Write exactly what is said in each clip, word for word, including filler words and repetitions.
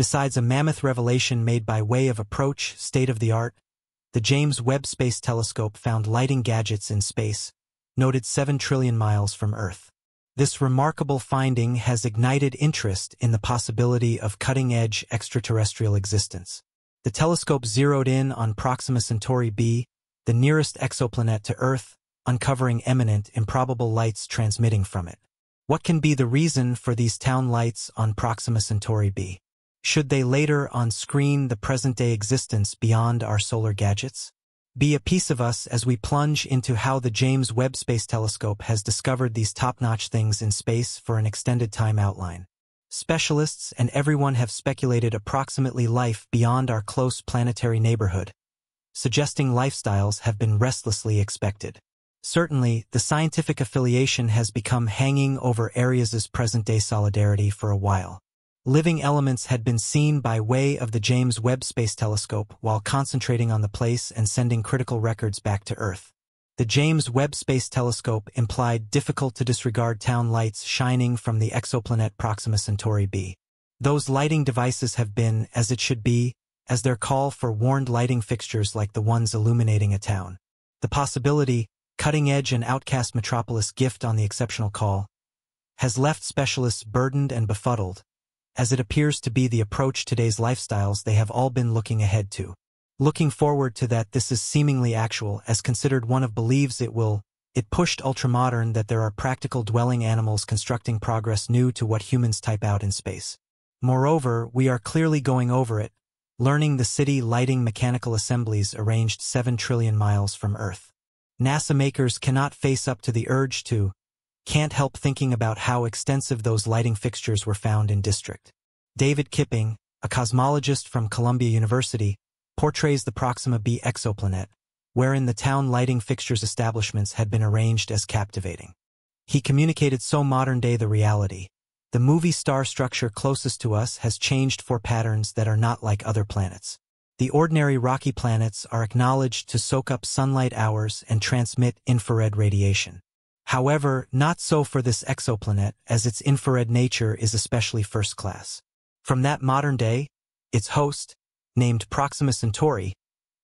Besides a mammoth revelation made by way of approach, state-of-the-art, the James Webb Space Telescope found lighting gadgets in space, noted seven trillion miles from Earth. This remarkable finding has ignited interest in the possibility of cutting-edge extraterrestrial existence. The telescope zeroed in on Proxima Centauri B, the nearest exoplanet to Earth, uncovering eminent, improbable lights transmitting from it. What can be the reason for these town lights on Proxima Centauri B? Should they later on-screen the present-day existence beyond our solar gadgets? Be a piece of us as we plunge into how the James Webb Space Telescope has discovered these top-notch things in space for an extended time outline. Specialists and everyone have speculated approximately life beyond our close planetary neighborhood, suggesting lifestyles have been restlessly expected. Certainly, the scientific affiliation has become hanging over Aries's present-day solidarity for a while. Living elements had been seen by way of the James Webb Space Telescope while concentrating on the place and sending critical records back to Earth. The James Webb Space Telescope implied difficult-to-disregard town lights shining from the exoplanet Proxima Centauri B. Those lighting devices have been, as it should be, as their call for warned lighting fixtures like the ones illuminating a town. The possibility, cutting-edge and outcast metropolis gift on the exceptional call, has left specialists burdened and befuddled, as it appears to be the approach today's lifestyles they have all been looking ahead to. Looking forward to that this is seemingly actual, as considered one of believes it will, it pushed ultramodern that there are practical dwelling animals constructing progress new to what humans type out in space. Moreover, we are clearly going over it, learning the city lighting mechanical assemblies arranged seven trillion miles from Earth. NASA makers cannot face up to the urge to, can't help thinking about how extensive those lighting fixtures were found in district. David Kipping, a cosmologist from Columbia University, portrays the Proxima B exoplanet, wherein the town lighting fixtures establishments had been arranged, as captivating. He communicated so modern-day the reality. The movie star structure closest to us has changed for patterns that are not like other planets. The ordinary rocky planets are acknowledged to soak up sunlight hours and transmit infrared radiation. However, not so for this exoplanet, as its infrared nature is especially first class. From that modern day, its host, named Proxima Centauri,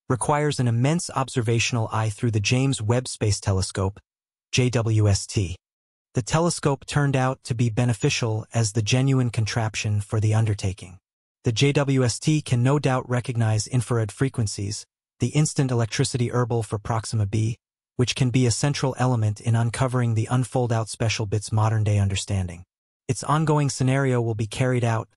requires an immense observational eye through the James Webb Space Telescope, J W S T. The telescope turned out to be beneficial as the genuine contraption for the undertaking. The J W S T can no doubt recognize infrared frequencies, the instant electricity herbal for Proxima B, which can be a central element in uncovering the unfold-out special bit's modern-day understanding. Its ongoing scenario will be carried out,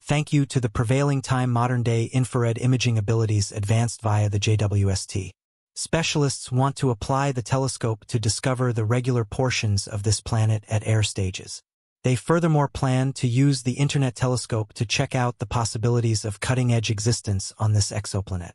thank you to the prevailing time modern-day infrared imaging abilities advanced via the J W S T. Specialists want to apply the telescope to discover the regular portions of this planet at air stages. They furthermore plan to use the Internet telescope to check out the possibilities of cutting-edge existence on this exoplanet.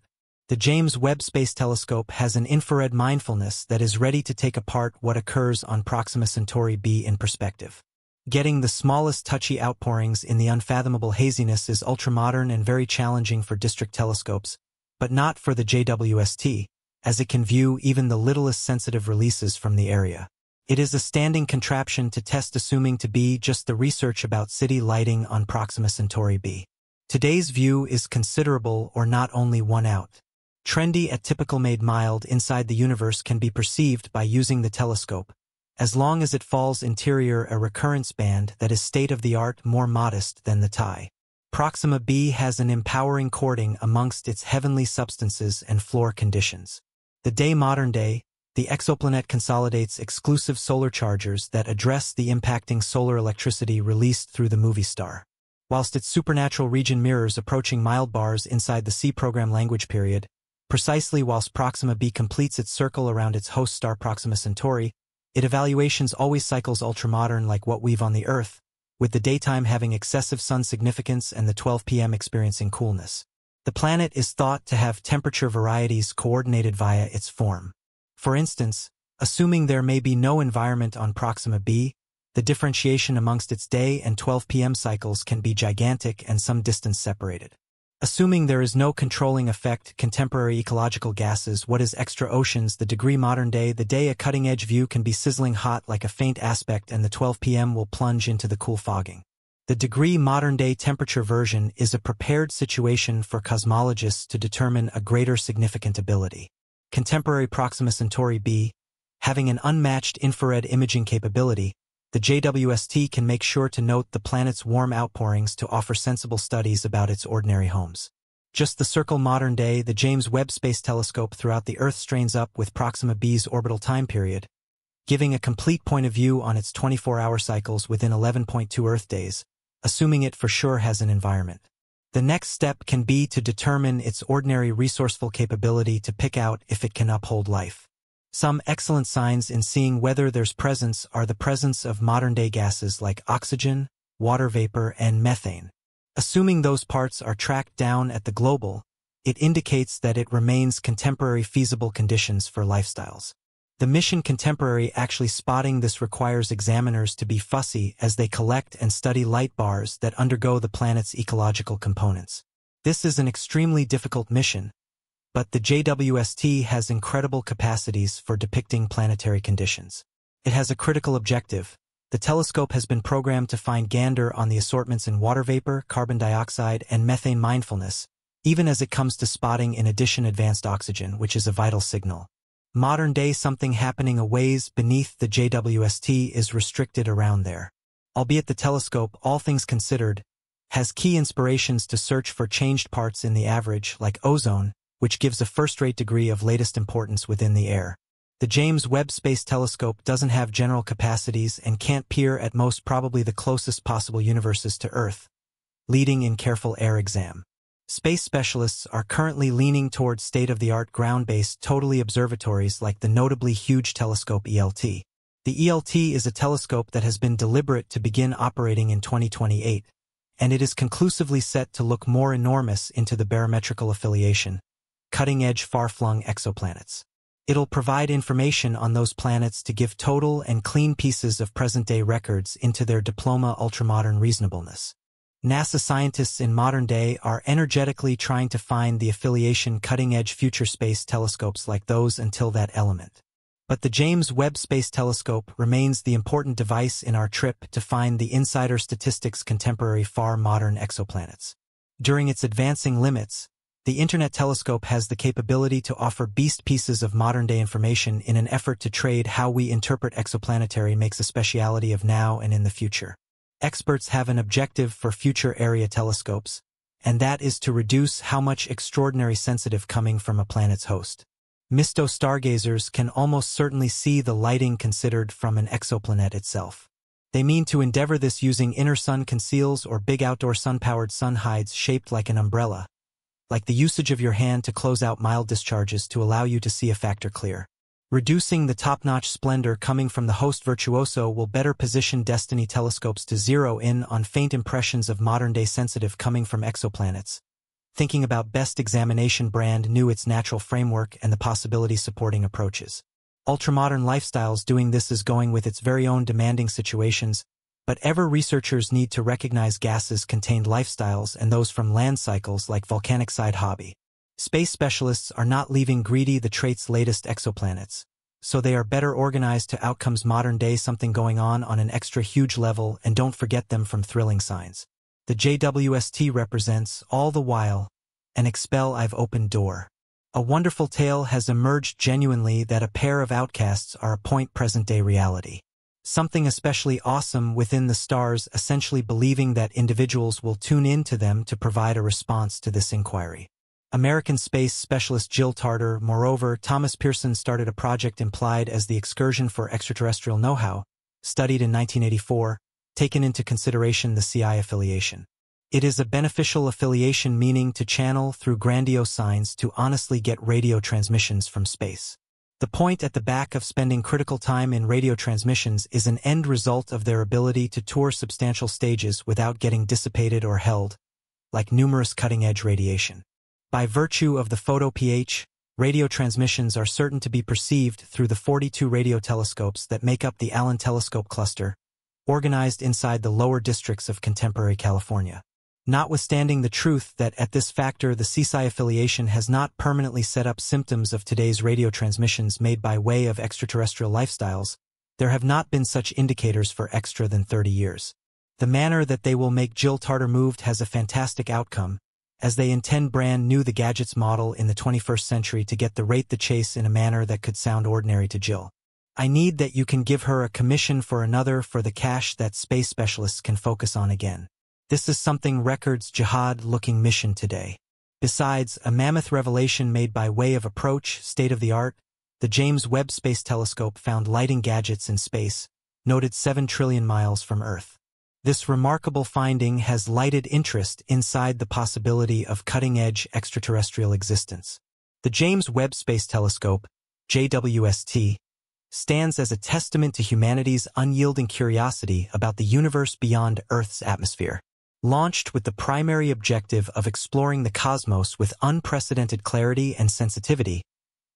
The James Webb Space Telescope has an infrared mindfulness that is ready to take apart what occurs on Proxima Centauri B in perspective. Getting the smallest touchy outpourings in the unfathomable haziness is ultramodern and very challenging for district telescopes, but not for the J W S T, as it can view even the littlest sensitive releases from the area. It is a standing contraption to test, assuming to be just the research about city lighting on Proxima Centauri B. Today's view is considerable, or not only one out. Trendy at typical made mild inside the universe can be perceived by using the telescope, as long as it falls interior a recurrence band that is state-of-the-art, more modest than the tie. Proxima B has an empowering courting amongst its heavenly substances and floor conditions. The day modern day, the exoplanet consolidates exclusive solar chargers that address the impacting solar electricity released through the movie star. Whilst its supernatural region mirrors approaching mild bars inside the C program language period, precisely whilst Proxima B completes its circle around its host star Proxima Centauri, its evaluations always cycles ultramodern like what we've on the Earth, with the daytime having excessive sun significance and the twelve p m experiencing coolness. The planet is thought to have temperature varieties coordinated via its form. For instance, assuming there may be no environment on Proxima B, the differentiation amongst its day and twelve p m cycles can be gigantic and some distance separated. Assuming there is no controlling effect, contemporary ecological gases, what is extra oceans, the degree modern day, the day a cutting-edge view can be sizzling hot like a faint aspect, and the twelve p m will plunge into the cool fogging. The degree modern-day temperature version is a prepared situation for cosmologists to determine a greater significant ability. Contemporary Proxima Centauri B, having an unmatched infrared imaging capability, the J W S T can make sure to note the planet's warm outpourings to offer sensible studies about its ordinary homes. Just the circle modern day, the James Webb Space Telescope throughout the Earth strains up with Proxima B's orbital time period, giving a complete point of view on its twenty-four hour cycles within eleven point two Earth days, assuming it for sure has an environment. The next step can be to determine its ordinary resourceful capability to pick out if it can uphold life. Some excellent signs in seeing whether there's presence are the presence of modern-day gases like oxygen, water vapor, and methane. Assuming those parts are tracked down at the global, it indicates that it remains contemporary feasible conditions for lifestyles. The mission Contemporary actually spotting this requires examiners to be fussy as they collect and study light bars that undergo the planet's ecological components. This is an extremely difficult mission, but the J W S T has incredible capacities for depicting planetary conditions. It has a critical objective. The telescope has been programmed to find gander on the assortments in water vapor, carbon dioxide, and methane mindfulness, even as it comes to spotting in addition advanced oxygen, which is a vital signal. Modern day something happening a ways beneath the J W S T is restricted around there. Albeit the telescope, all things considered, has key inspirations to search for changed parts in the average, like ozone, which gives a first-rate degree of latest importance within the air. The James Webb Space Telescope doesn't have general capacities and can't peer at most probably the closest possible universes to Earth, leading in careful air exam. Space specialists are currently leaning toward state-of-the-art ground-based totally observatories like the notably huge telescope E L T. The E L T is a telescope that has been deliberate to begin operating in twenty twenty-eight, and it is conclusively set to look more enormous into the barometrical affiliation, cutting-edge far-flung exoplanets. It'll provide information on those planets to give total and clean pieces of present-day records into their diploma ultramodern reasonableness. NASA scientists in modern day are energetically trying to find the affiliation cutting-edge future space telescopes like those until that element. But the James Webb Space Telescope remains the important device in our trip to find the insider statistics contemporary far modern exoplanets. During its advancing limits, the Internet Telescope has the capability to offer beast pieces of modern-day information in an effort to trade how we interpret exoplanetary makes a speciality of now and in the future. Experts have an objective for future area telescopes, and that is to reduce how much extraordinary sensitive coming from a planet's host. Misto stargazers can almost certainly see the lighting considered from an exoplanet itself. They mean to endeavor this using inner sun conceals or big outdoor sun-powered sun hides shaped like an umbrella, like the usage of your hand to close out mild discharges to allow you to see a factor clear. Reducing the top-notch splendor coming from the host virtuoso will better position Destiny telescopes to zero in on faint impressions of modern-day sensitive coming from exoplanets. Thinking about best examination brand knew its natural framework and the possibility supporting approaches. Ultramodern lifestyles doing this is going with its very own demanding situations, but ever researchers need to recognize gases contained lifestyles and those from land cycles like volcanic side hobby. Space specialists are not leaving greedy the trait's latest exoplanets, so they are better organized to outcomes modern-day something going on on an extra huge level and don't forget them from thrilling signs. The J W S T represents, all the while, an expel I've opened door. A wonderful tale has emerged genuinely that a pair of outcasts are a point present-day reality. Something especially awesome within the stars essentially believing that individuals will tune in to them to provide a response to this inquiry. American space specialist Jill Tarter, moreover, Thomas Pearson started a project implied as the Excursion for Extraterrestrial Know-How, studied in nineteen eighty-four, taken into consideration the C I affiliation. It is a beneficial affiliation meaning to channel through grandiose signs to honestly get radio transmissions from space. The point at the back of spending critical time in radio transmissions is an end result of their ability to tour substantial stages without getting dissipated or held, like numerous cutting-edge radiation. By virtue of the photo pH, radio transmissions are certain to be perceived through the forty-two radio telescopes that make up the Allen Telescope cluster, organized inside the lower districts of contemporary California. Notwithstanding the truth that at this factor the C S I affiliation has not permanently set up symptoms of today's radio transmissions made by way of extraterrestrial lifestyles, there have not been such indicators for extra than thirty years. The manner that they will make Jill Tarter moved has a fantastic outcome, as they intend brand new the gadgets model in the twenty-first century to get the rate the chase in a manner that could sound ordinary to Jill. I need that you can give her a commission for another for the cash that space specialists can focus on again. This is something records jihad-looking mission today. Besides, a mammoth revelation made by way of approach, state-of-the-art, the James Webb Space Telescope found lighting gadgets in space, noted seven trillion miles from Earth. This remarkable finding has lighted interest inside the possibility of cutting-edge extraterrestrial existence. The James Webb Space Telescope, J W S T, stands as a testament to humanity's unyielding curiosity about the universe beyond Earth's atmosphere. Launched with the primary objective of exploring the cosmos with unprecedented clarity and sensitivity,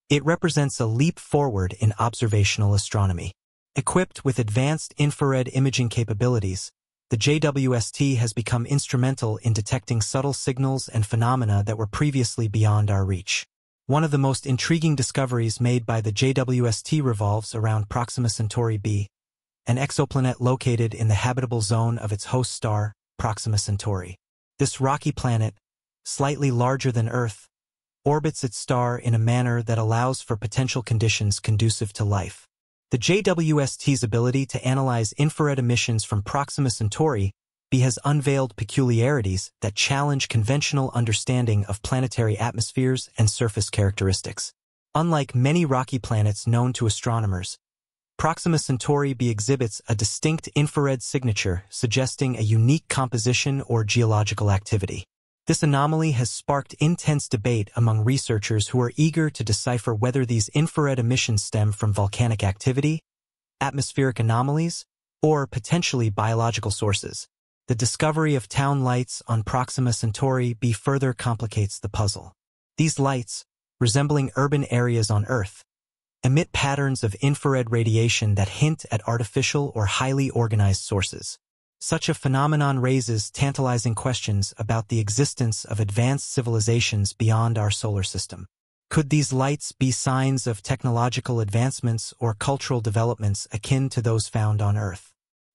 it represents a leap forward in observational astronomy. Equipped with advanced infrared imaging capabilities, the J W S T has become instrumental in detecting subtle signals and phenomena that were previously beyond our reach. One of the most intriguing discoveries made by the J W S T revolves around Proxima Centauri B, an exoplanet located in the habitable zone of its host star, Proxima Centauri. This rocky planet, slightly larger than Earth, orbits its star in a manner that allows for potential conditions conducive to life. The J W S T's ability to analyze infrared emissions from Proxima Centauri B has unveiled peculiarities that challenge conventional understanding of planetary atmospheres and surface characteristics. Unlike many rocky planets known to astronomers, Proxima Centauri B exhibits a distinct infrared signature suggesting a unique composition or geological activity. This anomaly has sparked intense debate among researchers who are eager to decipher whether these infrared emissions stem from volcanic activity, atmospheric anomalies, or potentially biological sources. The discovery of town lights on Proxima Centauri B further complicates the puzzle. These lights, resembling urban areas on Earth, emit patterns of infrared radiation that hint at artificial or highly organized sources. Such a phenomenon raises tantalizing questions about the existence of advanced civilizations beyond our solar system. Could these lights be signs of technological advancements or cultural developments akin to those found on Earth?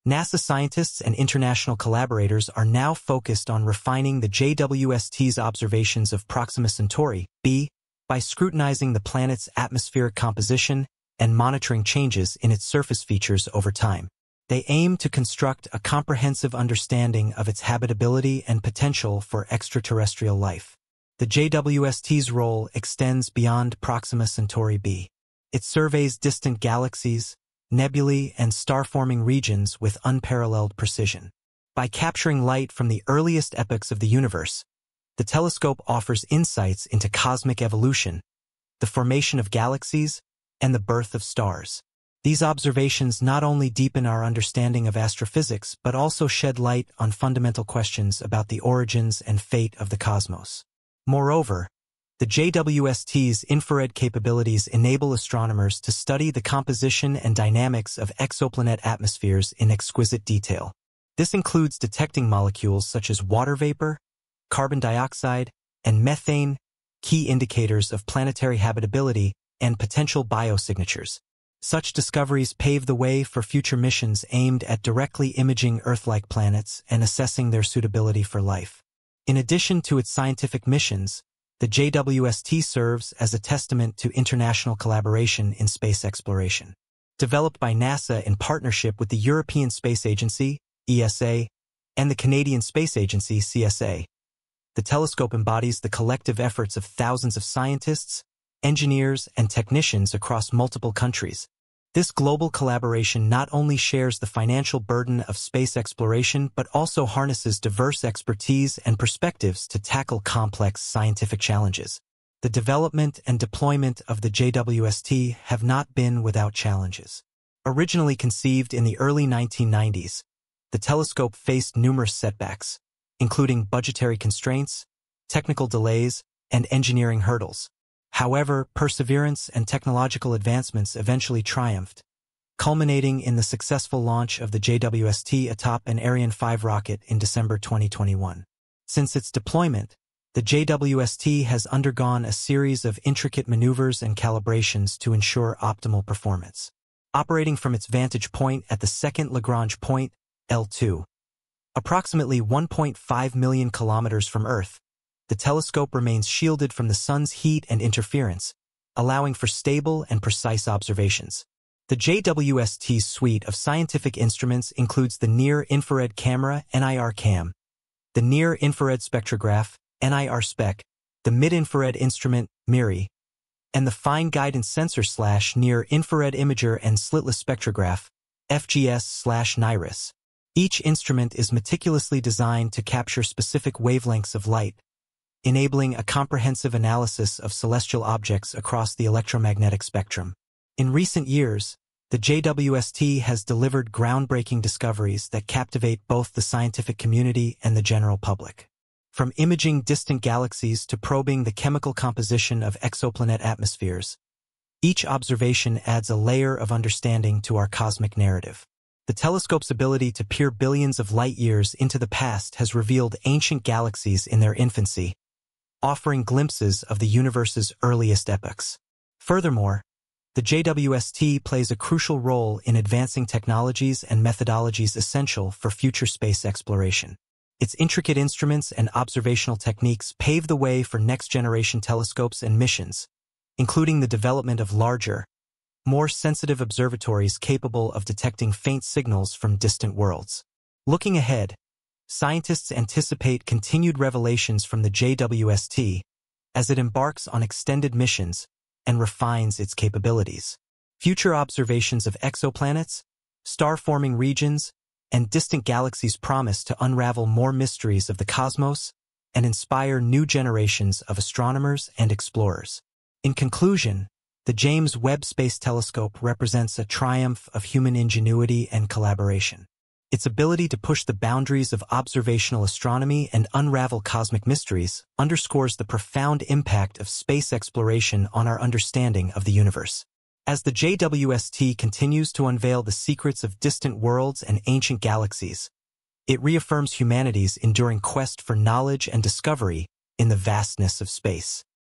NASA scientists and international collaborators are now focused on refining the J W S T's observations of Proxima Centauri B by scrutinizing the planet's atmospheric composition and monitoring changes in its surface features over time. They aim to construct a comprehensive understanding of its habitability and potential for extraterrestrial life. The J W S T's role extends beyond Proxima Centauri B. It surveys distant galaxies, nebulae, and star-forming regions with unparalleled precision. By capturing light from the earliest epochs of the universe, the telescope offers insights into cosmic evolution, the formation of galaxies, and the birth of stars. These observations not only deepen our understanding of astrophysics but also shed light on fundamental questions about the origins and fate of the cosmos. Moreover, the J W S T's infrared capabilities enable astronomers to study the composition and dynamics of exoplanet atmospheres in exquisite detail. This includes detecting molecules such as water vapor, carbon dioxide, and methane, key indicators of planetary habitability and potential biosignatures. Such discoveries pave the way for future missions aimed at directly imaging Earth-like planets and assessing their suitability for life. In addition to its scientific missions, the J W S T serves as a testament to international collaboration in space exploration. Developed by NASA in partnership with the European Space Agency, E S A, and the Canadian Space Agency, C S A, the telescope embodies the collective efforts of thousands of scientists, engineers, and technicians across multiple countries. This global collaboration not only shares the financial burden of space exploration but also harnesses diverse expertise and perspectives to tackle complex scientific challenges. The development and deployment of the J W S T have not been without challenges. Originally conceived in the early nineteen nineties, the telescope faced numerous setbacks, including budgetary constraints, technical delays, and engineering hurdles. However, perseverance and technological advancements eventually triumphed, culminating in the successful launch of the J W S T atop an Ariane five rocket in December twenty twenty-one. Since its deployment, the J W S T has undergone a series of intricate maneuvers and calibrations to ensure optimal performance. Operating from its vantage point at the second Lagrange point, L two, Approximately one point five million kilometers from Earth, the telescope remains shielded from the sun's heat and interference, allowing for stable and precise observations. The J W S T's suite of scientific instruments includes the near-infrared camera N I R Cam, the near-infrared spectrograph N I R Spec, the mid-infrared instrument MIRI, and the fine guidance sensor slash near-infrared imager and slitless spectrograph F G S slash NIRISS. Each instrument is meticulously designed to capture specific wavelengths of light, enabling a comprehensive analysis of celestial objects across the electromagnetic spectrum. In recent years, the J W S T has delivered groundbreaking discoveries that captivate both the scientific community and the general public. From imaging distant galaxies to probing the chemical composition of exoplanet atmospheres, each observation adds a layer of understanding to our cosmic narrative. The telescope's ability to peer billions of light years into the past has revealed ancient galaxies in their infancy, offering glimpses of the universe's earliest epochs. Furthermore, the J W S T plays a crucial role in advancing technologies and methodologies essential for future space exploration. Its intricate instruments and observational techniques pave the way for next-generation telescopes and missions, including the development of larger, more sensitive observatories capable of detecting faint signals from distant worlds. Looking ahead, scientists anticipate continued revelations from the J W S T as it embarks on extended missions and refines its capabilities. Future observations of exoplanets, star-forming regions, and distant galaxies promise to unravel more mysteries of the cosmos and inspire new generations of astronomers and explorers. In conclusion, the James Webb Space Telescope represents a triumph of human ingenuity and collaboration. Its ability to push the boundaries of observational astronomy and unravel cosmic mysteries underscores the profound impact of space exploration on our understanding of the universe. As the J W S T continues to unveil the secrets of distant worlds and ancient galaxies, it reaffirms humanity's enduring quest for knowledge and discovery in the vastness of space.